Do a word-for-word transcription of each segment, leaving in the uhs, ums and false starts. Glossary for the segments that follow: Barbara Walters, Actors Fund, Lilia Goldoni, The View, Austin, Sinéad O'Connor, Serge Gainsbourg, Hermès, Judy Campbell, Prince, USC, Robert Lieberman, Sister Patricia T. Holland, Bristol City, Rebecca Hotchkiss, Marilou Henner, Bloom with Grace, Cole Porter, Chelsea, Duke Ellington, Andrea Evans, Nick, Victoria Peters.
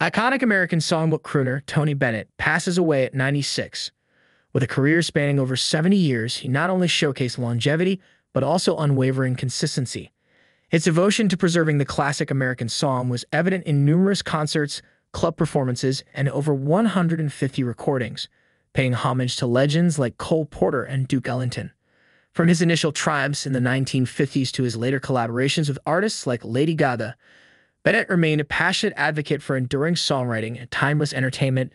Iconic American songbook crooner Tony Bennett passes away at ninety-six. With a career spanning over seventy years, he not only showcased longevity, but also unwavering consistency. His devotion to preserving the classic American song was evident in numerous concerts, club performances, and over one hundred fifty recordings, paying homage to legends like Cole Porter and Duke Ellington. From his initial triumphs in the nineteen fifties to his later collaborations with artists like Lady Gaga, Bennett remained a passionate advocate for enduring songwriting and timeless entertainment,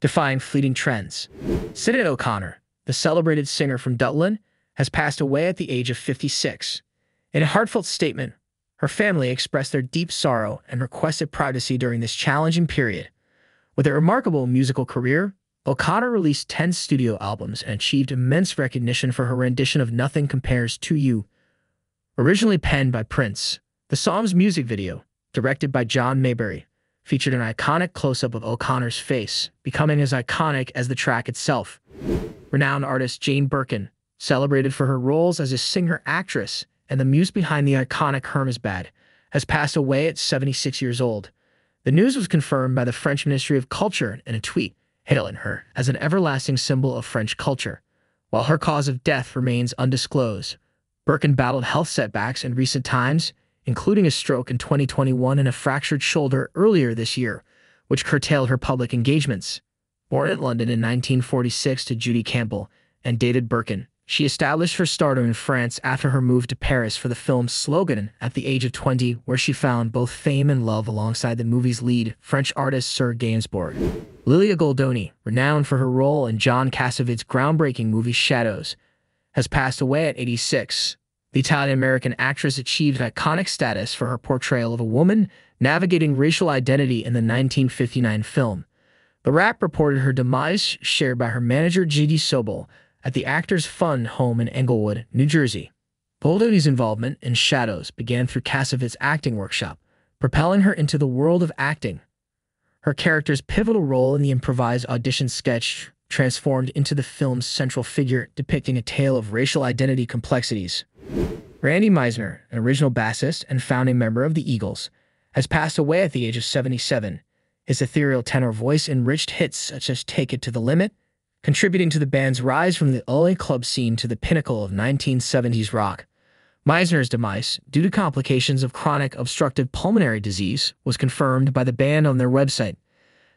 defying fleeting trends. Sinéad O'Connor, the celebrated singer from Dutland, has passed away at the age of fifty-six. In a heartfelt statement, her family expressed their deep sorrow and requested privacy during this challenging period. With a remarkable musical career, O'Connor released ten studio albums and achieved immense recognition for her rendition of Nothing Compares to You. Originally penned by Prince, the song's music video, directed by John Maybury, featured an iconic close-up of O'Connor's face, becoming as iconic as the track itself. Renowned artist Jane Birkin, celebrated for her roles as a singer-actress and the muse behind the iconic Hermès bag, has passed away at seventy-six years old. The news was confirmed by the French Ministry of Culture in a tweet, hailing her as an everlasting symbol of French culture. While her cause of death remains undisclosed, Birkin battled health setbacks in recent times, including a stroke in twenty twenty-one and a fractured shoulder earlier this year, which curtailed her public engagements. Born in London in nineteen forty-six to Judy Campbell and dated Birkin, she established her stardom in France after her move to Paris for the film's Slogan at the age of twenty, where she found both fame and love alongside the movie's lead, French artist Serge Gainsbourg. Lilia Goldoni, renowned for her role in John Cassavetes' groundbreaking movie Shadows, has passed away at eighty-six. The Italian-American actress achieved an iconic status for her portrayal of a woman navigating racial identity in the nineteen fifty-nine film. The rap reported her demise, shared by her manager G D Sobel, at the Actors Fund home in Englewood, New Jersey. Goldoni's involvement in Shadows began through Cassavetes' acting workshop, propelling her into the world of acting. Her character's pivotal role in the improvised audition sketch transformed into the film's central figure, depicting a tale of racial identity complexities. Randy Meisner, an original bassist and founding member of the Eagles, has passed away at the age of seventy-seven. His ethereal tenor voice enriched hits such as Take It to the Limit, contributing to the band's rise from the L A club scene to the pinnacle of nineteen seventies rock. Meisner's demise, due to complications of chronic obstructive pulmonary disease, was confirmed by the band on their website.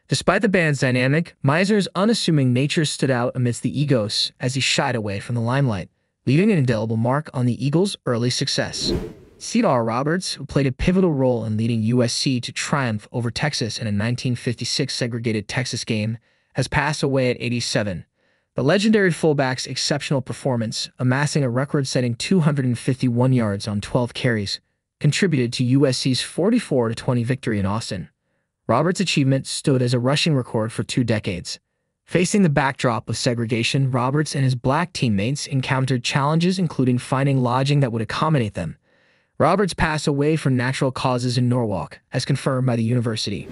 Despite the band's dynamic, Meisner's unassuming nature stood out amidst the egos as he shied away from the limelight, leaving an indelible mark on the Eagles' early success. C R Roberts, who played a pivotal role in leading U S C to triumph over Texas in a nineteen fifty-six segregated Texas game, has passed away at eighty-seven. The legendary fullback's exceptional performance, amassing a record-setting two hundred fifty-one yards on twelve carries, contributed to U S C's forty-four to twenty victory in Austin. Roberts' achievement stood as a rushing record for two decades. Facing the backdrop of segregation, Roberts and his black teammates encountered challenges including finding lodging that would accommodate them. Roberts passed away from natural causes in Norwalk, as confirmed by the university.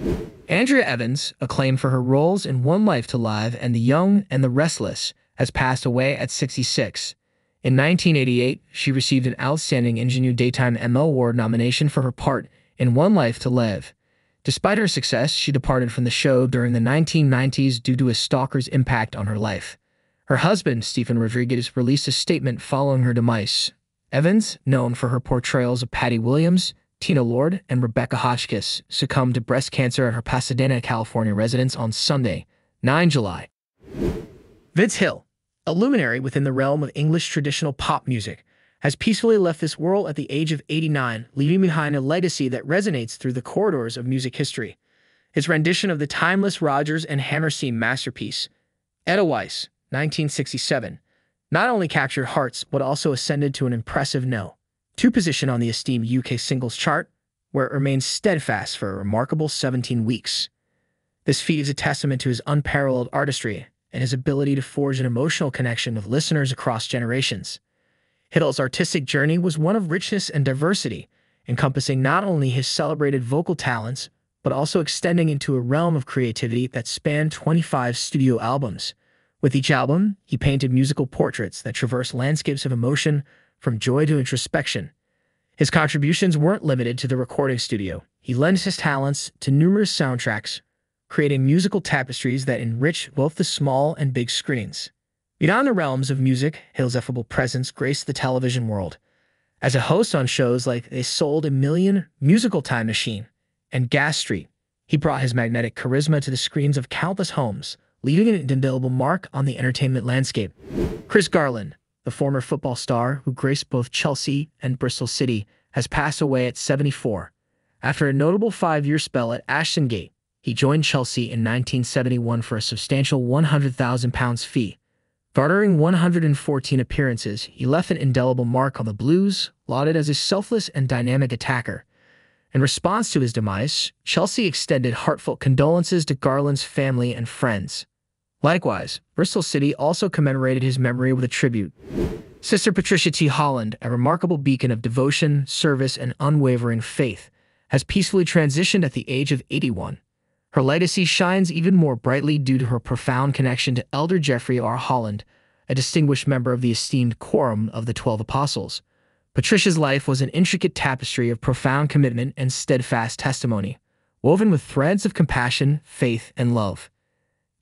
Andrea Evans, acclaimed for her roles in One Life to Live and The Young and the Restless, has passed away at sixty-six. In nineteen eighty-eight, she received an Outstanding Ingenue Daytime Emmy Award nomination for her part in One Life to Live. Despite her success, she departed from the show during the nineteen nineties due to a stalker's impact on her life. Her husband, Stephen Rodriguez, released a statement following her demise. Evans, known for her portrayals of Patty Williams, Tina Lord, and Rebecca Hotchkiss, succumbed to breast cancer at her Pasadena, California residence on Sunday, the ninth of July. Vince Hill, a luminary within the realm of English traditional pop music, has peacefully left this world at the age of eighty-nine, leaving behind a legacy that resonates through the corridors of music history. His rendition of the timeless Rodgers and Hammerstein masterpiece, Edelweiss, nineteen sixty-seven, not only captured hearts, but also ascended to an impressive number two position on the esteemed U K singles chart, where it remained steadfast for a remarkable seventeen weeks. This feat is a testament to his unparalleled artistry and his ability to forge an emotional connection with listeners across generations. Hill's artistic journey was one of richness and diversity, encompassing not only his celebrated vocal talents, but also extending into a realm of creativity that spanned twenty-five studio albums. With each album, he painted musical portraits that traverse landscapes of emotion, from joy to introspection. His contributions weren't limited to the recording studio. He lent his talents to numerous soundtracks, creating musical tapestries that enrich both the small and big screens. Beyond the realms of music, Hill's effable presence graced the television world, as a host on shows like They Sold a Million, Musical Time Machine, and Gas Street. He brought his magnetic charisma to the screens of countless homes, leaving an indelible mark on the entertainment landscape. Chris Garland, the former football star who graced both Chelsea and Bristol City, has passed away at seventy-four. After a notable five-year spell at Ashton Gate, he joined Chelsea in nineteen seventy-one for a substantial one hundred thousand pounds fee. Garnering one hundred fourteen appearances, he left an indelible mark on the Blues, lauded as a selfless and dynamic attacker. In response to his demise, Chelsea extended heartfelt condolences to Garland's family and friends. Likewise, Bristol City also commemorated his memory with a tribute. Sister Patricia T. Holland, a remarkable beacon of devotion, service, and unwavering faith, has peacefully transitioned at the age of eighty-one. Her legacy shines even more brightly due to her profound connection to Elder Jeffrey R. Holland, a distinguished member of the esteemed Quorum of the Twelve Apostles. Patricia's life was an intricate tapestry of profound commitment and steadfast testimony, woven with threads of compassion, faith, and love.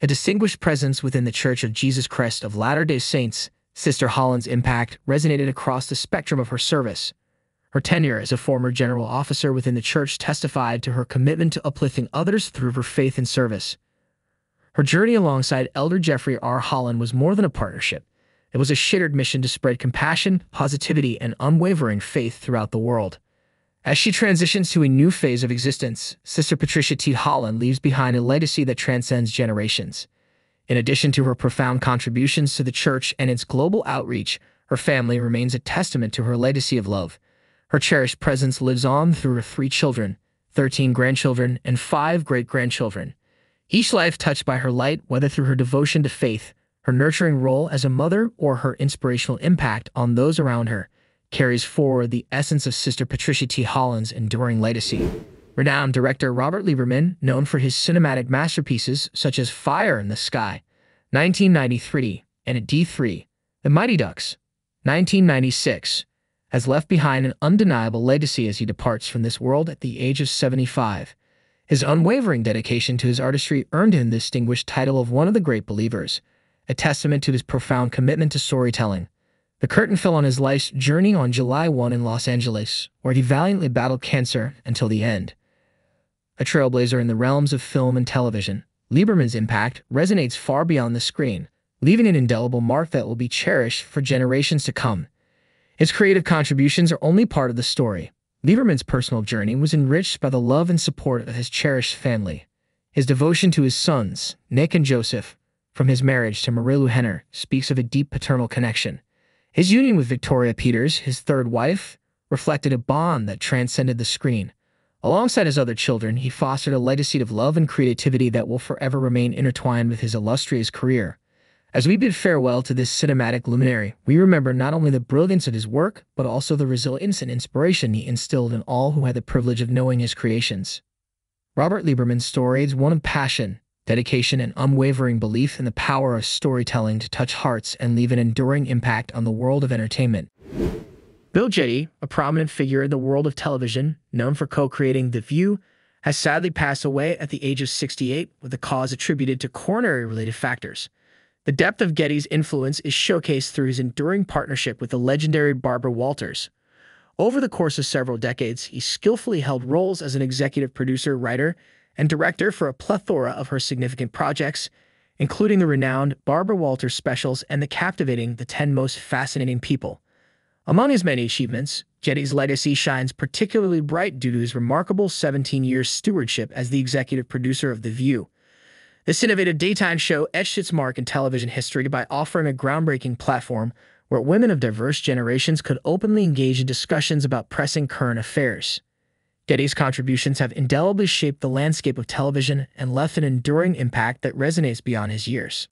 A distinguished presence within the Church of Jesus Christ of Latter-day Saints, Sister Holland's impact resonated across the spectrum of her service. Her tenure as a former general officer within the church testified to her commitment to uplifting others through her faith and service. Her journey alongside Elder Jeffrey R. Holland was more than a partnership. It was a shared mission to spread compassion, positivity, and unwavering faith throughout the world. As she transitions to a new phase of existence, Sister Patricia T. Holland leaves behind a legacy that transcends generations. In addition to her profound contributions to the church and its global outreach, her family remains a testament to her legacy of love. Her cherished presence lives on through her three children, thirteen grandchildren, and five great-grandchildren. Each life touched by her light, whether through her devotion to faith, her nurturing role as a mother, or her inspirational impact on those around her, carries forward the essence of Sister Patricia T. Holland's enduring legacy. Renowned director Robert Lieberman, known for his cinematic masterpieces such as Fire in the Sky, nineteen ninety-three, and A D three, The Mighty Ducks, nineteen ninety-six, has left behind an undeniable legacy as he departs from this world at the age of seventy-five. His unwavering dedication to his artistry earned him the distinguished title of one of the great believers, a testament to his profound commitment to storytelling. The curtain fell on his life's journey on July first in Los Angeles, where he valiantly battled cancer until the end. A trailblazer in the realms of film and television, Lieberman's impact resonates far beyond the screen, leaving an indelible mark that will be cherished for generations to come. His creative contributions are only part of the story. Lieberman's personal journey was enriched by the love and support of his cherished family. His devotion to his sons, Nick and Joseph, from his marriage to Marilou Henner, speaks of a deep paternal connection. His union with Victoria Peters, his third wife, reflected a bond that transcended the screen. Alongside his other children, he fostered a legacy of love and creativity that will forever remain intertwined with his illustrious career. As we bid farewell to this cinematic luminary, we remember not only the brilliance of his work, but also the resilience and inspiration he instilled in all who had the privilege of knowing his creations. Robert Lieberman's story is one of passion, dedication, and unwavering belief in the power of storytelling to touch hearts and leave an enduring impact on the world of entertainment. Bill Jetty, a prominent figure in the world of television, known for co-creating The View, has sadly passed away at the age of sixty-eight, with the cause attributed to coronary-related factors. The depth of Getty's influence is showcased through his enduring partnership with the legendary Barbara Walters. Over the course of several decades, he skillfully held roles as an executive producer, writer, and director for a plethora of her significant projects, including the renowned Barbara Walters specials and the captivating The ten Most Fascinating People. Among his many achievements, Getty's legacy shines particularly bright due to his remarkable seventeen-year stewardship as the executive producer of The View. This innovative daytime show etched its mark in television history by offering a groundbreaking platform where women of diverse generations could openly engage in discussions about pressing current affairs. Getty's contributions have indelibly shaped the landscape of television and left an enduring impact that resonates beyond his years.